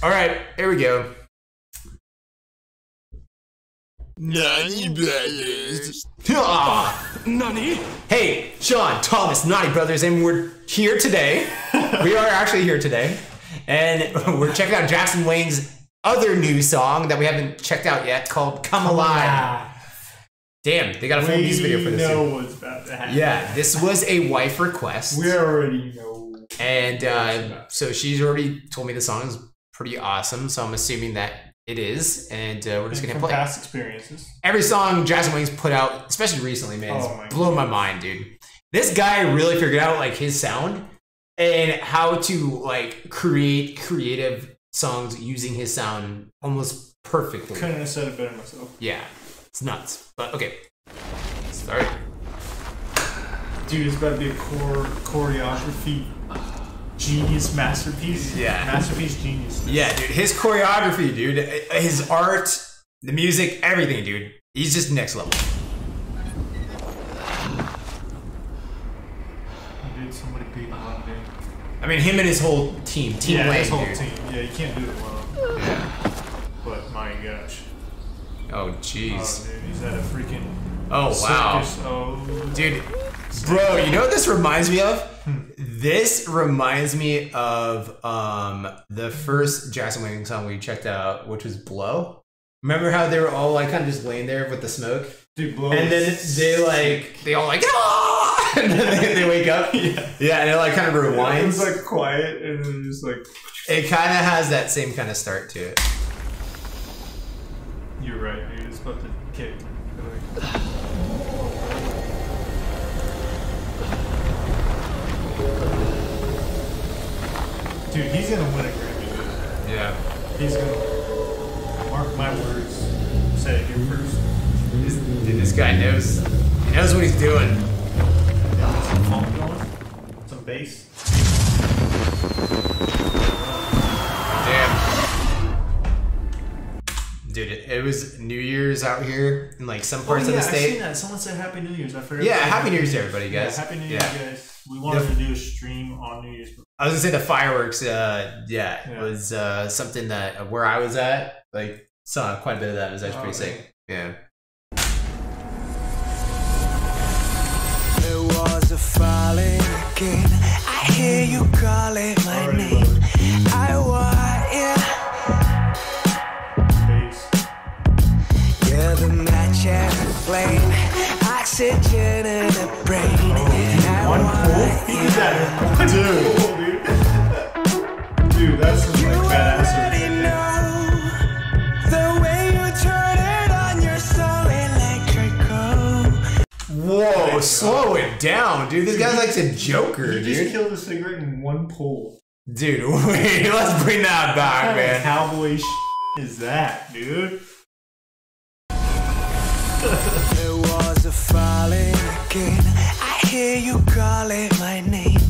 All right, here we go. Nani Brothers. Nani? Hey, Sean, Thomas, Nani Brothers, and we're here today. We are actually here today. And we're checking out Jackson Wang's other new song that we haven't checked out yet called Come Alive. Damn, they got a full music video for this. We know what's about to happen. Yeah, this was a wife request. We already know. And so she's already told me the song is pretty awesome, so I'm assuming that it is, and we're just gonna play. Past experiences. Every song Jackson Wang's put out, especially recently, man, it's blown my mind, dude. This guy really figured out like his sound and how to like create creative songs using his sound almost perfectly. Couldn't have said it better myself. Yeah, it's nuts. But okay, start. Dude, it's about to be a choreography. Genius masterpiece. Yeah. Masterpiece genius. Yeah, dude. His choreography, dude. His art, the music, everything, dude. He's just next level. Dude, somebody beat him one day. I mean, him and his whole team. His whole team. Yeah, you can't do it well. Yeah. But my gosh. Oh, jeez. Oh, dude, he's at a freaking. Oh, wow. Circus. Oh. Dude. Bro, you know what this reminds me of? This reminds me of the first Jackson Wang song we checked out, which was Blow. Remember how they were all like kind of just laying there with the smoke? Dude, Blow. And then they all like, ah! And then they wake up. Yeah. Yeah, and it like kind of rewinds. It's like quiet and then just like. It kind of has that same kind of start to it. You're right, dude. It's about to kick. Dude, he's gonna win a Grammy. Dude. Yeah. He's gonna. Mark my words. Said it here first. Dude, this guy knows. He knows what he's doing. Some funk going. Some bass. Damn. Dude, it was New Year's out here in like some parts of the state. I've seen that. Someone said Happy New Year's. I forgot. Yeah, Happy New Year's to everybody, guys. Yeah, Happy New Year's, guys. We wanted to do a stream on New Year's. I was gonna say the fireworks. Yeah. Was something that where I was at, like, saw quite a bit of that. It was actually pretty sick. Yeah. It was a falling again. I hear you calling my name. I want you. You're the match and the flame. Oxygen in the brain. One pull? He's at 2. Dude, that's some, like, badass. Whoa, slow it down, dude. This guy's like a joker, dude. He just killed a cigarette in one pull. Dude, wait, let's bring that back, man. How cowboy sh is that, dude? There was a falling again. Hear you call it my name.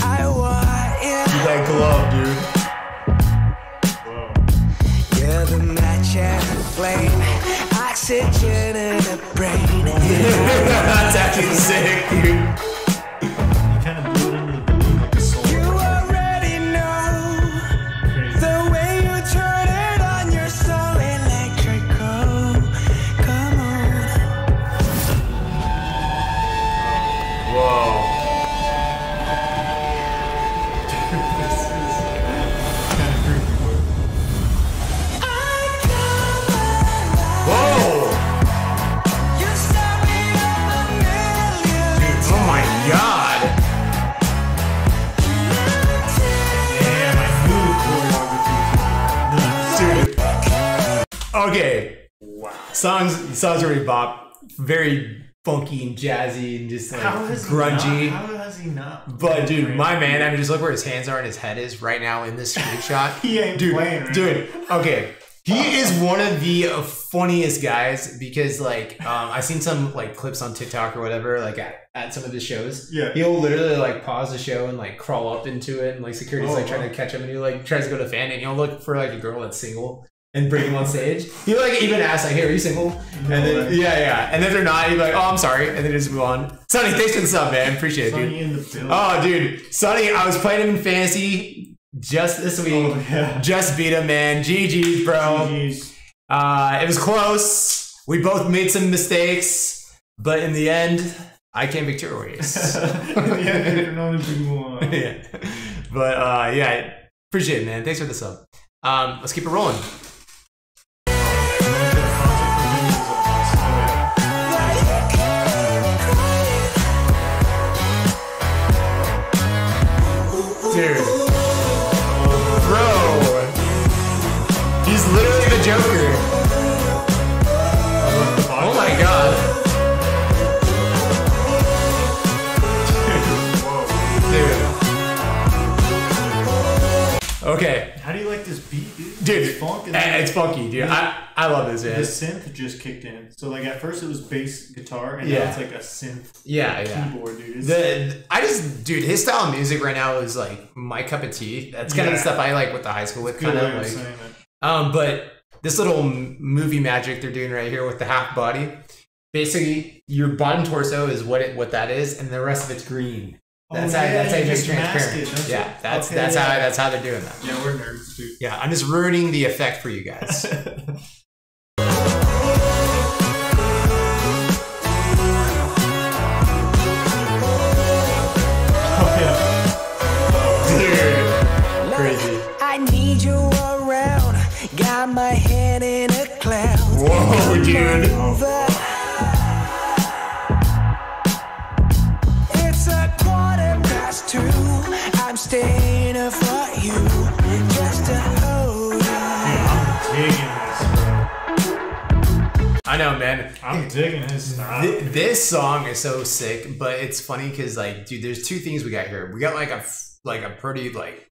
I want you. That glove, dude. Whoa. You're the match and the flame. Oxygen in the brain. That's actually sick, dude. You kind of blew it into the balloon like a soul. You already know. Crazy. The way you turn it on your soul electrical. Come on. Whoa. This is kind of creepy. Whoa! Dude, oh my god! Damn, I knew. Okay. Wow. Songs already bop. Very funky and jazzy and just like grungy. How does he not? But dude, my man, I mean, just look where his hands are and his head is right now in this screenshot. He ain't playing, right? Dude, okay. He is one of the funniest guys because, like, I've seen some like clips on TikTok or whatever, like at some of the shows. Yeah. He'll literally like pause the show and like crawl up into it, and like security's like trying to catch him, and he like tries to go to fan and he'll look for like a girl that's single and bring him on stage. He like even asks like, "Hey, are you single?" And then yeah. And if they're not, he'd be like, "Oh, I'm sorry," and then just move on. Sonny, thanks for the sub, man. Appreciate it, dude. Sonny in the building. Oh, dude, Sonny, I was playing him in fantasy just this week. Oh, yeah. Just beat him, man. GG's, bro. GG's. It was close. We both made some mistakes, but in the end, I came victorious. Yeah. But yeah, appreciate it, man. Thanks for the sub. Let's keep it rolling. Dude. Bro. He's literally the Joker. Oh my god. Dude. Okay. How do you like this beat, dude? Dude. It's funky. It's funky, dude. I love this, man. The synth just kicked in. So, like, at first it was bass guitar, and now it's like a synth keyboard, dude. Dude, his style of music right now is like my cup of tea. That's kind of the stuff I like with the high school with kind of like. But this little movie magic they're doing right here with the half body. Basically, your bottom torso is what that is, and the rest of it's green. That's how it's transparent. That's how they're doing that. Yeah, we're nerds too. Yeah, I'm just ruining the effect for you guys. I need you around. Got my head in a cloud. Whoa, dude. It's a 2:15. I'm staying up for you. Just a hold on. I know, man. I'm digging his style. This song is so sick, but it's funny because, like, dude, there's two things we got here. We got like a pretty like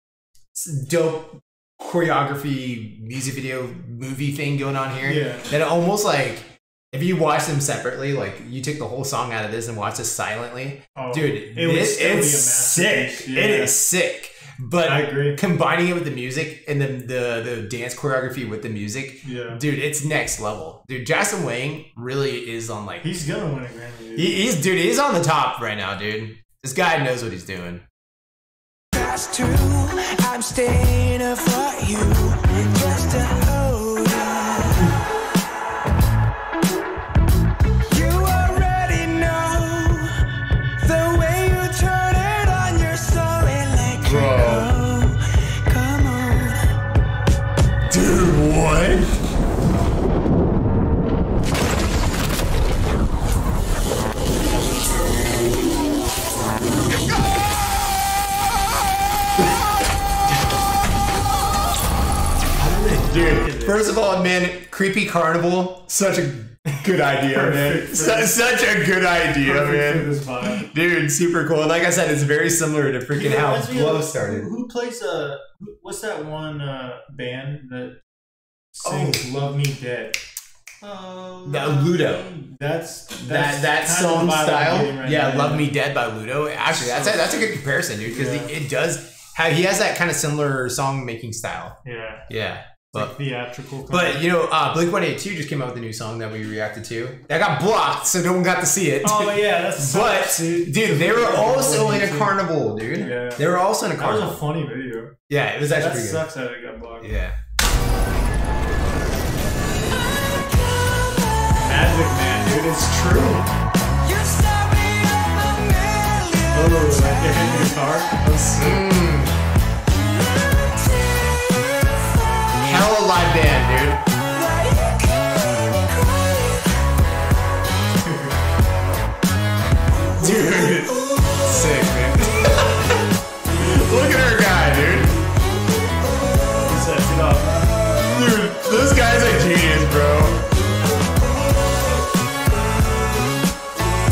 dope choreography music video movie thing going on here. Yeah. That almost like if you watch them separately, like you take the whole song out of this and watch this silently. Oh, dude, it's sick. Yeah. It is sick. But I agree. Combining it with the music and the dance choreography with the music, dude, it's next level. Dude, Jackson Wang really is on like he's gonna win a Grammy. Dude. He's on the top right now, dude. This guy knows what he's doing. True. I'm staying up for you. Just to hold on. You already know the way you turn it on. You're so electric. Bro. Come on, dude. What? Dude, first of all, man, Creepy Carnival, such a good idea, man. Such a good idea, man. Dude, super cool. Like I said, it's very similar to freaking how Blow started. Who plays what's that one band that sings Love Me Dead? That Ludo. That's that song style. Right now. Love Me Dead by Ludo. Actually, that's a good comparison, dude, because it does. He has that kind of similar song making style. Yeah. Yeah. But, like theatrical kind but you know, Blink 182 just came out with a new song that we reacted to. That got blocked, so no one got to see it. Oh yeah, that's but dude, they were also in a carnival, dude. Yeah. They were also in a carnival. That was a funny video. Yeah, it was actually pretty good. That sucks that it got blocked. Yeah. Magic, man, dude, it's true. You're sorry, I'm a million. Hell Alive band, dude. Dude, sick, man. Look at our guy, dude. Dude, this guy's a genius, bro.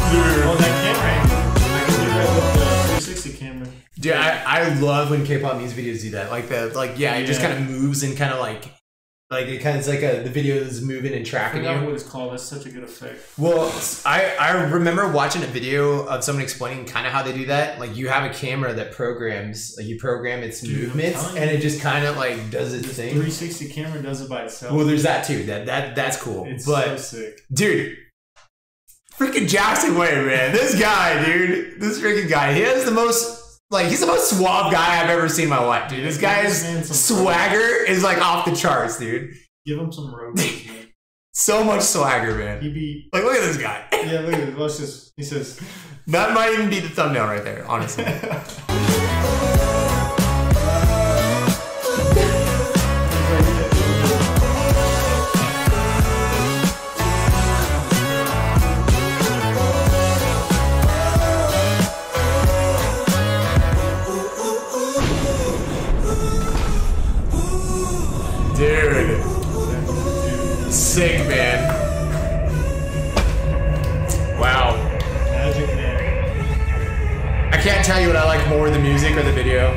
Dude. Oh, that camera. I can do that with the 360 camera. Dude, I love when K-pop music videos do that. Like the it just kind of moves and kind of like it kind of the video is moving and tracking you. I forgot what it's called. That's such a good effect. Well, I remember watching a video of someone explaining kind of how they do that. Like you have a camera that programs, like you program its movements, and it just kind of like does its thing. 360 camera does it by itself. Well, there's that too. That's cool. It's so sick, dude. Freaking Jackson Wang, man. This guy, dude. This freaking guy. He has the most Like, he's the most suave guy I've ever seen in my life, dude. This guy's swagger is like off the charts, dude. Give him some roses, man. So much swagger, man. He be like, look at this guy. Yeah, look at this. Watch this. He says, that might even be the thumbnail right there, honestly. Dude. Sick, man. Wow. Magic, man. I can't tell you what I like more, the music or the video.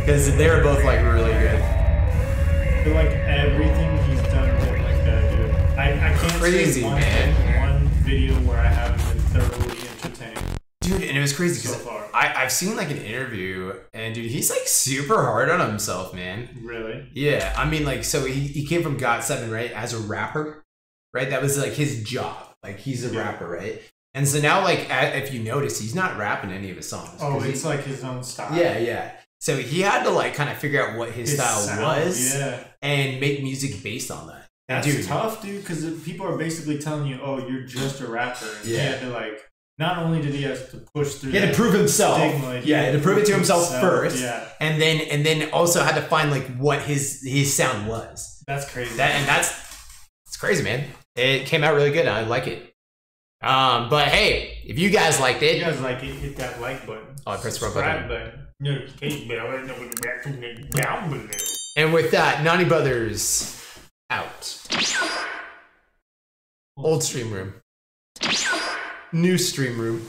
Because they're both, like, really good. I feel like everything he's done with, like, that, dude. I can't say one video where I haven't been thoroughly entertained. Dude, and it was crazy so far. I've seen like an interview, and dude, he's like super hard on himself, man. Really? Yeah. I mean, like, so he came from GOT7, right? As a rapper, right? That was like his job. Like, he's a rapper, right? And so now, like, if you notice, he's not rapping any of his songs. Oh, it's like his own style. Yeah, yeah. So he had to like kind of figure out what his style was, and make music based on that. That's tough, dude, because people are basically telling you, "Oh, you're just a rapper." And you have to like. Not only did he have to push through, he had to prove himself. Stigma, he had to prove it to himself first, and then also had to find like what his sound was. That's crazy. It's crazy, man. It came out really good. And I like it. But hey, if you guys liked it, hit that like button. Oh, I press the button. Notification bell. And with that, Nani Brothers out. Old stream room. New stream room.